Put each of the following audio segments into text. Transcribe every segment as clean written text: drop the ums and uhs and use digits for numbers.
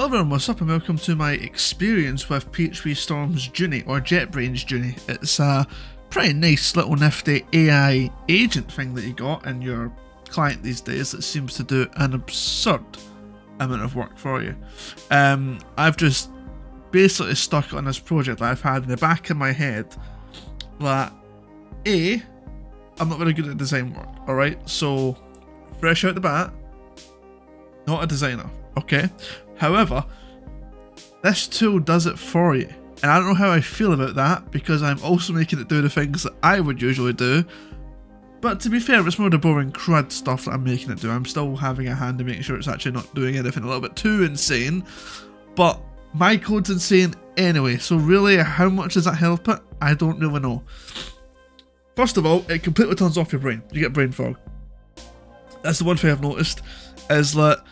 Hello everyone, what's up and welcome to my experience with PHP Storm's Junie, or JetBrains Junie. It's a pretty nice little nifty AI agent thing that you got in your client these days that seems to do an absurd amount of work for you. I've just basically stuck on this project that I've had in the back of my head that A, I'm not very good at design work, alright? So, fresh out the bat, not a designer, okay? However, this tool does it for you, and I don't know how I feel about that because I'm also making it do the things that I would usually do, but to be fair, it's more the boring crud stuff that I'm making it do. I'm still having a hand to make sure it's actually not doing anything a little bit too insane, but my code's insane anyway, so really how much does that help it? I don't really know. First of all, it completely turns off your brain. You get brain fog. That's the one thing I've noticed, is that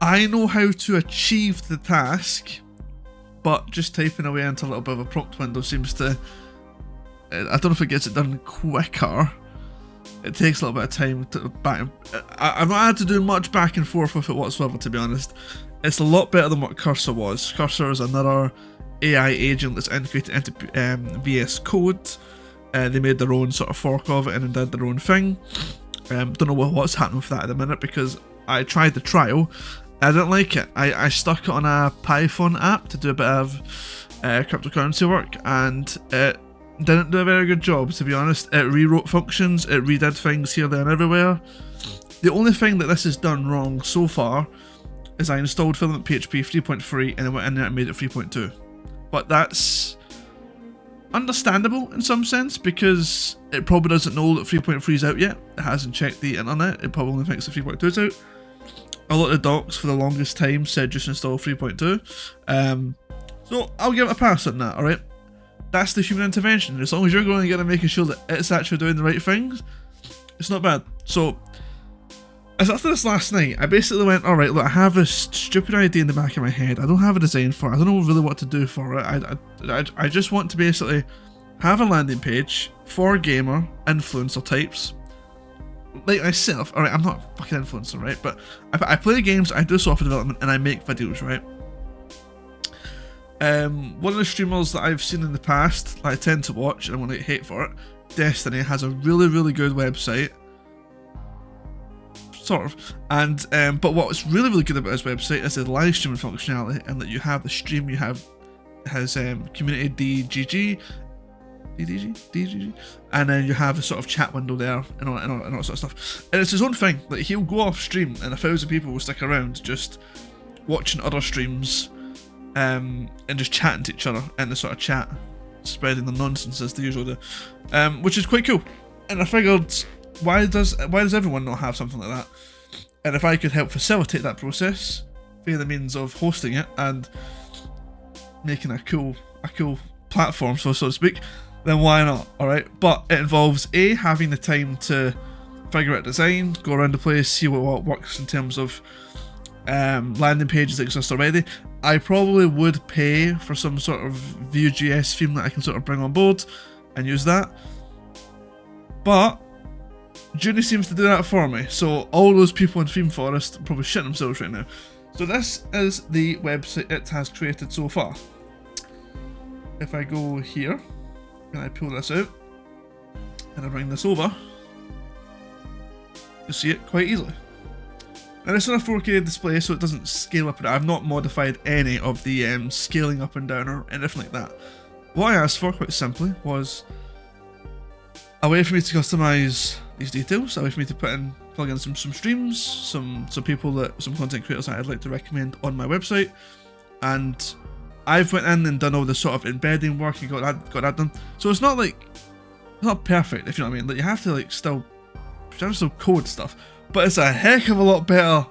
I know how to achieve the task, but just typing away into a little bit of a prompt window seems to, I don't know if it gets it done quicker, it takes a little bit of time to back, I've not had to do much back and forth with it whatsoever, to be honest. It's a lot better than what Cursor was. Cursor is another AI agent that's integrated into VS Code. They made their own sort of fork of it and then did their own thing. Don't know what's happening with that at the minute because I tried the trial. I didn't like it. I stuck it on a Python app to do a bit of cryptocurrency work and it didn't do a very good job, to be honest. It rewrote functions, it redid things here, there and everywhere. The only thing that this has done wrong so far is I installed FilamentPHP 3.3 and then went in there and made it 3.2. But that's understandable in some sense because it probably doesn't know that 3.3 is out yet. It hasn't checked the internet. It probably only thinks that 3.2 is out. A lot of the docs for the longest time said just install 3.2. So I'll give it a pass on that, alright? That's the human intervention. As long as you're going and making sure that it's actually doing the right things, it's not bad. So, as after this last night, I basically went, alright, look, I have this stupid idea in the back of my head. I don't have a design for it. I don't know really what to do for it. I just want to basically have a landing page for gamer influencer types like myself. Alright, I'm not a fucking influencer, right? But I play games, I do software development, and I make videos, right? One of the streamers that I've seen in the past, that I tend to watch, and I want to get hate for it, Destiny, has a really, really good website. Sort of. And, but what's really, really good about his website is the live streaming functionality, and that you have the stream, you have his community DDEV, and then you have a sort of chat window there and all that sort of stuff. And it's his own thing. Like, he'll go off stream and 1,000 people will stick around just watching other streams and just chatting to each other in the sort of chat, spreading the nonsense as they usually do, which is quite cool. And I figured, why does everyone not have something like that? And if I could help facilitate that process via the means of hosting it and making a cool platform, so to speak, then why not? Alright, but it involves A, having the time to figure out design, go around the place, see what works in terms of landing pages that exist already. I probably would pay for some sort of Vue.js theme that I can sort of bring on board and use that, but Junie seems to do that for me, so all those people in ThemeForest probably shitting themselves right now. So this is the website it has created so far. If I go here, and I pull this out, and I bring this over, you'll see it quite easily. Now it's on a 4K display, so it doesn't scale up and down. I've not modified any of the scaling up and down or anything like that. What I asked for, quite simply, was a way for me to customise these details, a way for me to plug in some streams, some people that, some content creators that I'd like to recommend on my website, and I've went in and done all the sort of embedding work and got that done. So it's not like, it's not perfect, if you know what I mean. Like, you have to like still code stuff, but it's a heck of a lot better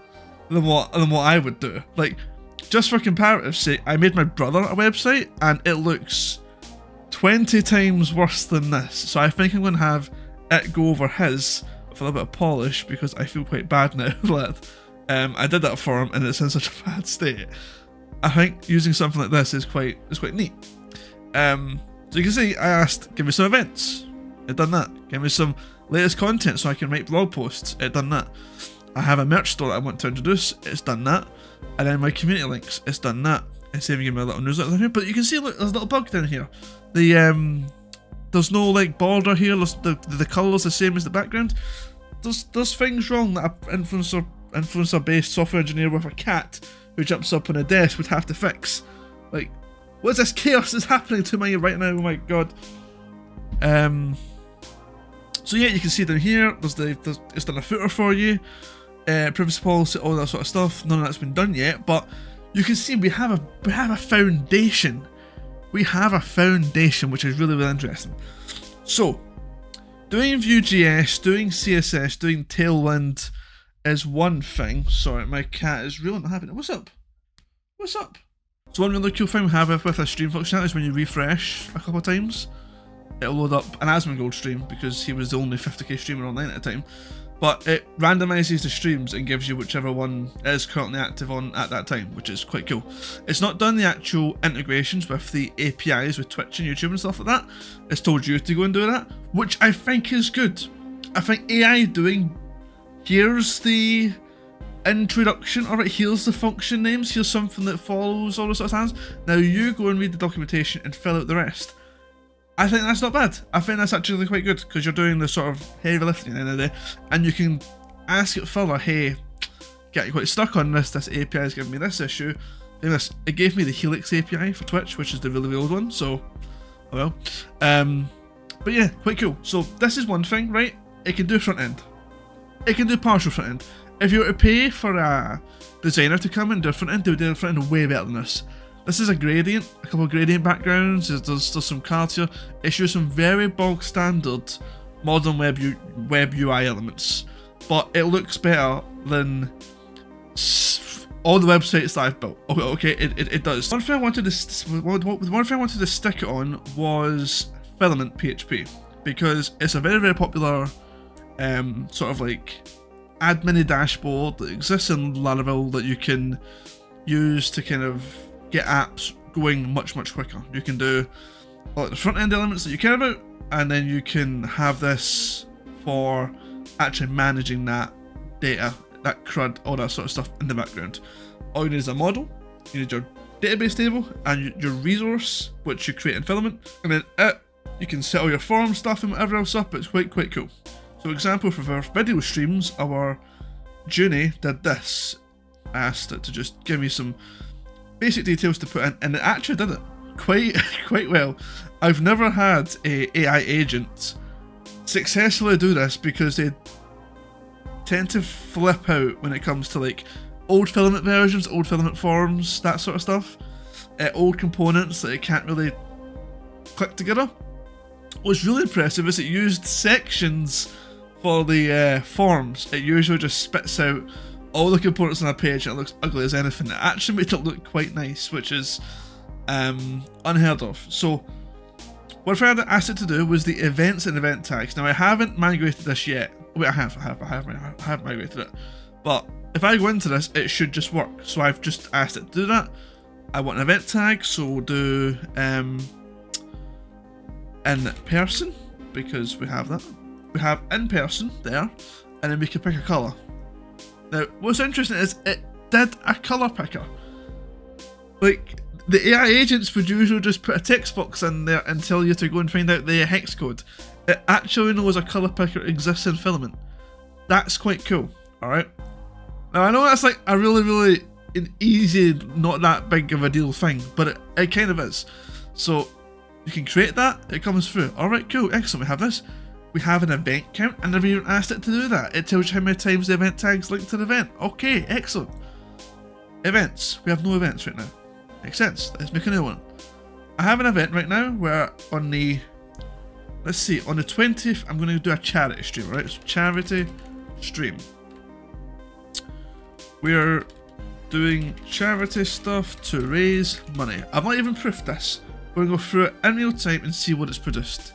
than what I would do. Like, just for comparative's sake, I made my brother a website and it looks 20 times worse than this. So I think I'm going to have it go over his with a little bit of polish because I feel quite bad now that I did that for him and it's in such a bad state. I think using something like this is quite neat. So you can see I asked, give me some events. It done that. Give me some latest content so I can write blog posts. It done that. I have a merch store I want to introduce, it's done that, and then my community links, it's done that. It's saving you my little newsletter in here, but you can see, look, there's a little bug down here. The there's no like border here. The colour's the same as the background. There's things wrong that an influencer-based software engineer with a cat who jumps up on a desk would have to fix. Like, what is this chaos that's happening to me right now? Oh my god. So yeah, you can see down here, there's it's done a footer for you, privacy policy, all that sort of stuff. None of that's been done yet, but you can see we have a foundation. We have a foundation, which is really, really interesting. So, doing Vue.js, doing CSS, doing Tailwind is one thing. Sorry, my cat is really not happy. What's up? What's up? So one really cool thing we have with a stream functionality is when you refresh a couple of times, it'll load up an Asmongold stream, because he was the only 50k streamer online at the time. But it randomizes the streams and gives you whichever one is currently active on at that time, which is quite cool. It's not done the actual integrations with the APIs with Twitch and YouTube and stuff like that. It's told you to go and do that, which I think is good. I think AI doing, here's the introduction, alright, here's the function names, here's something that follows all those sorts of hands. Now you go and read the documentation and fill out the rest. I think that's not bad. I think that's actually quite good, because you're doing the sort of heavy lifting at the end of the day, and you can ask it further, hey, getting quite stuck on this, this API is giving me this issue. It gave me the Helix API for Twitch, which is the really old one, so, oh well. But yeah, quite cool. So this is one thing, right? It can do front end. It can do partial front end. If you were to pay for a designer to come and do front end, they would do front end way better than this. This is a gradient, a couple of gradient backgrounds, there's some cards here. It's used some very bog standard modern web UI elements, but it looks better than all the websites that I've built. Okay, it does. One thing I wanted to stick it on was FilamentPHP, because it's a very, very popular sort of like admin dashboard that exists in Laravel that you can use to kind of get apps going much, much quicker. You can do like the front end elements that you care about, and then you can have this for actually managing that data, that crud, all that sort of stuff in the background. All you need is a model, you need your database table, and your resource, which you create in Filament, and then you can set all your form stuff and whatever else up. It's quite cool. So example, for our video streams, our Junie did this. I asked it to just give me some basic details to put in, and it actually did it quite well. I've never had a AI agent successfully do this, because they tend to flip out when it comes to like old filament versions, old filament forms, that sort of stuff, old components that it can't really click together. What's really impressive is it used sections for the forms. It usually just spits out all the components on a page, and it looks ugly as anything. It actually made it look quite nice, which is unheard of. So what I asked it to do was the events and event tags. Now I haven't migrated this yet. Wait, I have migrated it. But if I go into this, it should just work. So I've just asked it to do that. I want an event tag, so we'll do in person, because we have that. We have in person there, and then we can pick a colour. Now, what's interesting is it did a colour picker. Like, the AI agents would usually just put a text box in there and tell you to go and find out the hex code. It actually knows a colour picker exists in Filament. That's quite cool, alright? Now, I know that's like a really, really an easy, not that big of a deal thing, but it kind of is. So, you can create that, it comes through. Alright, cool, excellent, we have this. We have an event count, and I've even asked it to do that. It tells you how many times the event tags link to the event. Okay, excellent. Events. We have no events right now. Makes sense. Let's make a new one. I have an event right now where on the, let's see, on the 20th, I'm going to do a charity stream, right? So charity stream. We're doing charity stuff to raise money. I've not even proofed this. We're going to go through it in real time and see what it's produced.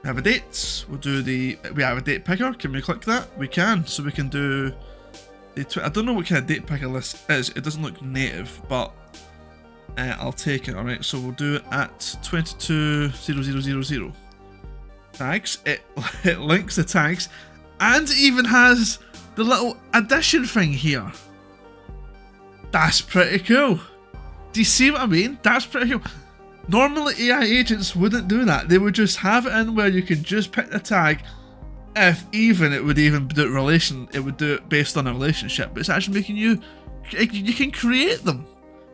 We have a date, we'll do the, we have a date picker, can we click that? We can, so we can do the, I don't know what kind of date picker this is, it doesn't look native, but I'll take it, alright, so we'll do it at 22:00. Tags, it links the tags, And it even has the little addition thing here. That's pretty cool. Do you see what I mean? That's pretty cool. Normally AI agents wouldn't do that. They would just have it in where you could just pick the tag. If even it would even do it based on a relationship, but it's actually making you can create them.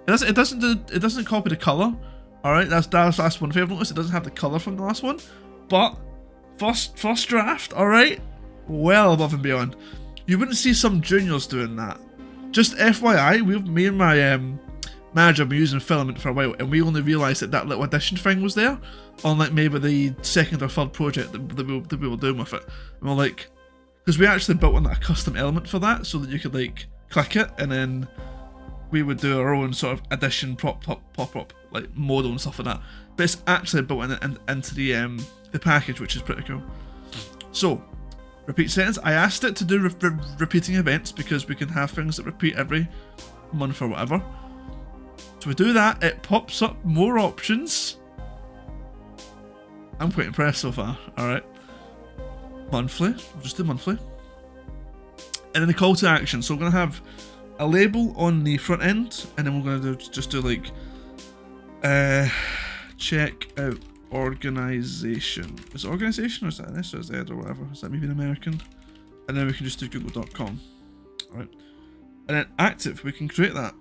It doesn't copy the color. All right, that's one thing I've noticed. It doesn't have the color from the last one, but first draft. All right, well above and beyond. You wouldn't see some juniors doing that. Just FYI, me and my manager have been using Filament for a while, and we only realised that little addition thing was there on like maybe the second or third project that we were doing with it. And we're like, because we actually built in like a custom element for that, so that you could like click it, and then we would do our own sort of addition pop up like model and stuff like that. But it's actually built into the package, which is pretty cool. So repeat sentence. I asked it to do repeating events because we can have things that repeat every month or whatever. So we do that, it pops up more options. I'm quite impressed so far. Alright. Monthly. We'll just do monthly. And then the call to action. So we're going to have a label on the front end, and then we're going to just do like check out organization. Is it organization or is that an S or is that or whatever? Is that maybe an American? And then we can just do google.com. Alright. And then active, we can create that.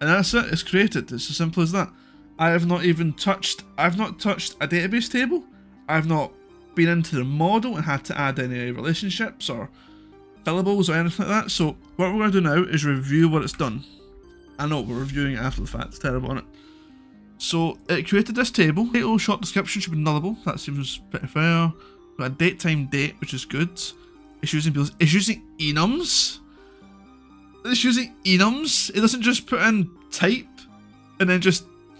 And that's it, it's created, it's as simple as that. I've not touched a database table, I've not been into the model and had to add any relationships or fillables or anything like that. So what we're going to do now is review what it's done. I know, we're reviewing it after the fact, it's terrible on it. So it created this table, title, short description should be nullable, that seems pretty fair. Got a date, time, date, which is good. It's using enums. It's using enums. It doesn't just put in type and then you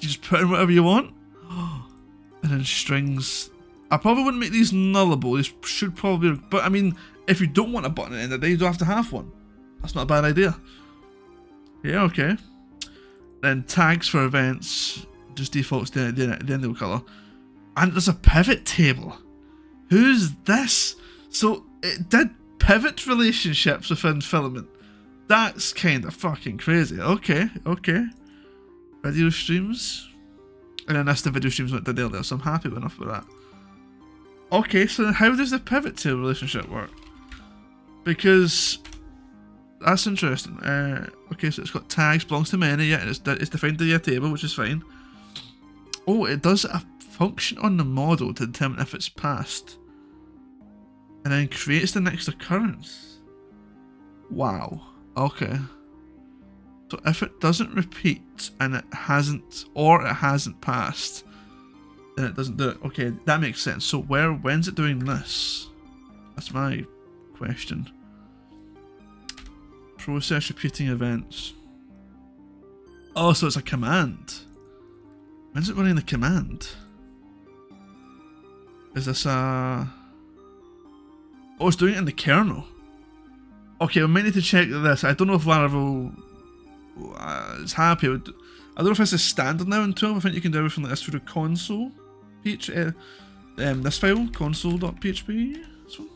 just put in whatever you want. And then strings. I probably wouldn't make these nullable. These should probably, but I mean, if you don't want a button at the end of the day, you don't have to have one. That's not a bad idea. Yeah, okay. Then tags for events just defaults to the end color. And there's a pivot table. Who's this? So it did pivot relationships within Filament. That's kind of fucking crazy. Okay, okay. Video streams. And then that's the video streams that did earlier, so I'm happy enough with that. Okay, so then how does the pivot tail relationship work? Because that's interesting. Okay, so it's got tags, belongs to many, yeah, and it's defined to your table, which is fine. Oh, it does a function on the model to determine if it's passed. And then creates the next occurrence. Wow. Okay, so if it doesn't repeat and it hasn't passed, then it doesn't do it. Okay, that makes sense. So when's it doing this? That's my question. Process repeating events. Oh, so it's a command. When's it running the command? Is this a... Oh, it's doing it in the kernel. Okay, we might need to check this. I don't know if Laravel is happy. I don't know if this is standard now in Twilm. I think you can do everything like this through the console. This file, console.php. So,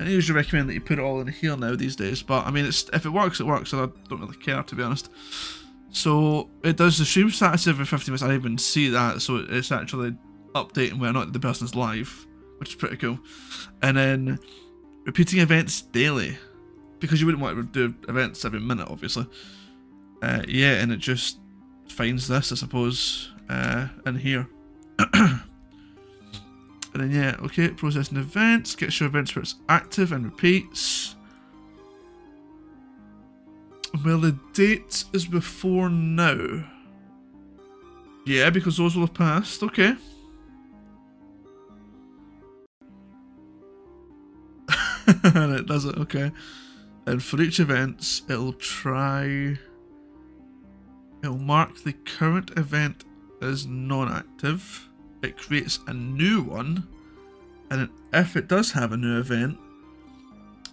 I usually recommend that you put it all in here now these days. But I mean, if it works, it works. I don't really care, to be honest. So it does the stream status every 50 minutes. I didn't even see that. So it's actually updating whether or not the person's live, which is pretty cool. And then repeating events daily. Because you wouldn't want to do events every minute, obviously. Yeah, and it just finds this, I suppose, in here. And then, yeah, okay, processing events, gets your events where it's active and repeats. Well, the date is before now. Yeah, because those will have passed, okay. And it does it, okay. And for each event, it'll mark the current event as non-active. It creates a new one, and if it does have a new event,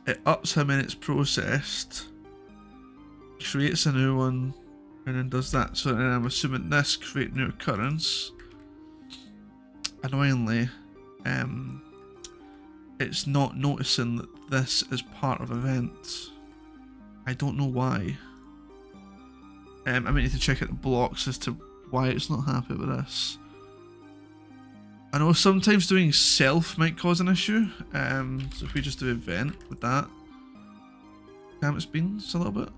it ups how many it's processed, creates a new one, and then does that. So then I'm assuming this create new occurrence. Annoyingly, it's not noticing that this is part of events. I don't know why. I might need to check out the blocks as to why it's not happy with this. I know sometimes doing self might cause an issue. So if we just do event with that, damn, it's beans a little bit.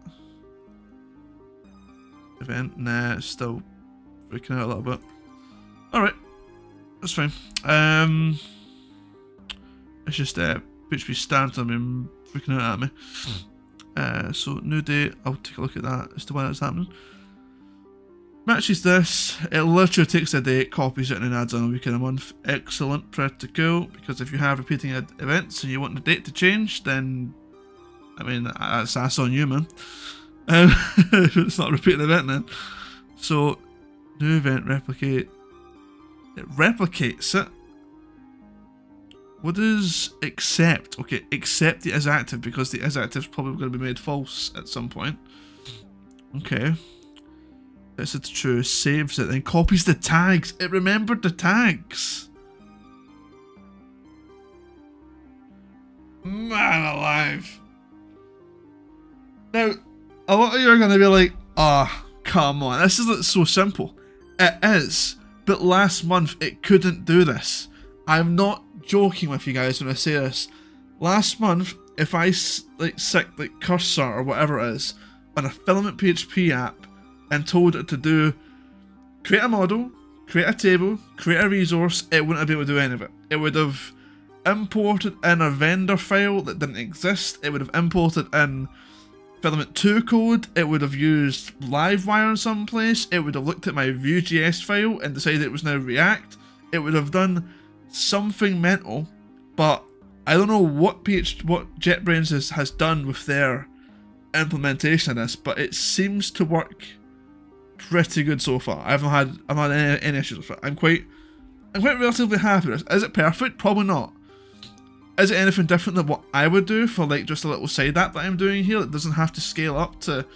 Event, nah, it's still freaking out a little bit. All right, that's fine. It's just PHP stands on me freaking out at me. So new day, I'll take a look at that as to why that's happening. Matches this, it literally takes a day, copies it and then adds on a week and a month. Excellent, pretty cool, because if you have repeating events and you want the date to change, then, I mean, that's on you, man. It's not a repeating event then. So, new event, replicate. It replicates it. What does accept? Okay, accept the is active, because the is active is probably going to be made false at some point. Okay. It's true, saves it, then copies the tags. It remembered the tags. Man alive. Now, a lot of you are going to be like, ah, oh, come on, this is so simple. It is, but last month it couldn't do this. I'm not joking with you guys when I say this. Last month, if I like sick like Cursor or whatever it is on a FilamentPHP app, and told it to do, create a model, create a table, create a resource, it wouldn't have been able to do any of it. It would have imported in a vendor file that didn't exist, it would have imported in Filament 2 code, it would have used Livewire in some place, it would have looked at my Vue.js file and decided it was now React, it would have done something mental, but I don't know what JetBrains has done with their implementation of this, but it seems to work pretty good so far. I've not had any issues with it. I'm quite relatively happy with it. Is it perfect? Probably not. Is it anything different than what I would do for like just a little side app that I'm doing here that doesn't have to scale up to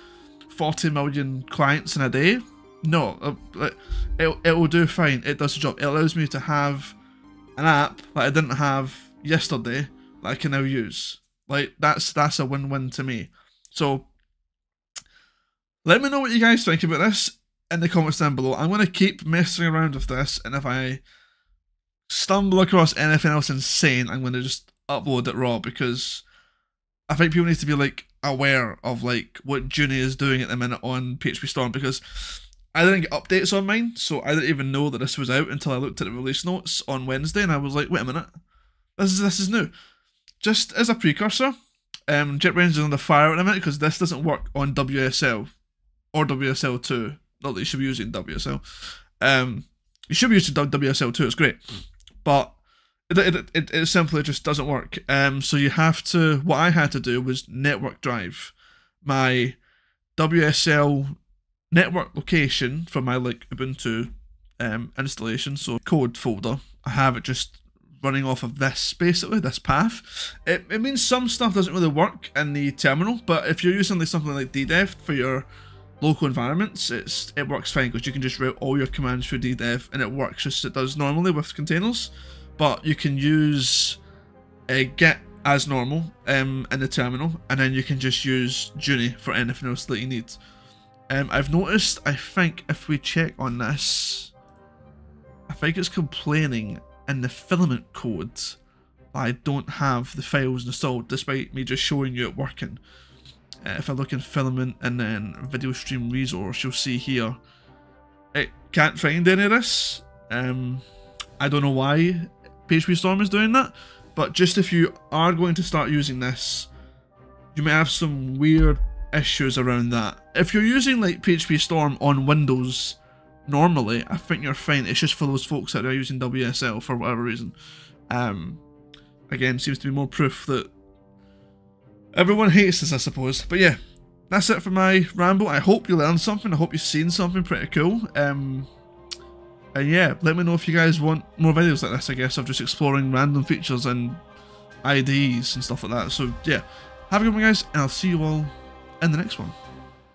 40 million clients in a day? No, it will do fine. It does the job. It allows me to have an app that I didn't have yesterday that I can now use. Like that's a win-win to me. So let me know what you guys think about this in the comments down below. I'm going to keep messing around with this, and if I stumble across anything else insane, I'm going to just upload it raw, because I think people need to be like aware of like what Junie is doing at the minute on PHP Storm, because I didn't get updates on mine, so I didn't even know that this was out until I looked at the release notes on Wednesday, and I was like, wait a minute, this is new. Just as a precursor, JetBrains is under fire at the minute because this doesn't work on WSL. Or WSL2. Not that you should be using WSL. You should be using WSL2. It's great, but it simply just doesn't work. So you have to. What I had to do was network drive my WSL network location from my like Ubuntu installation. So code folder. I have it just running off of this, basically, this path. It means some stuff doesn't really work in the terminal, but if you're using like something like DDEV for your local environments, it works fine because you can just route all your commands through DDEV and it works just as it does normally with containers. But you can use Git as normal in the terminal, and then you can just use Junie for anything else that you need. I've noticed, I think if we check on this, I think it's complaining in the filament code that I don't have the files installed despite me just showing you it working. If I look in filament and then video stream resource, you'll see here it can't find any of this. I don't know why PHP Storm is doing that, but just if you are going to start using this, you may have some weird issues around that. If you're using like PHP Storm on Windows normally, I think you're fine. It's just for those folks that are using WSL for whatever reason. Again, seems to be more proof that everyone hates this, I suppose. But yeah, that's it for my ramble. I hope you learned something. I hope you've seen something pretty cool. And yeah, let me know if you guys want more videos like this, I guess, of just exploring random features and IDs and stuff like that. So yeah, have a good one, guys, and I'll see you all in the next one.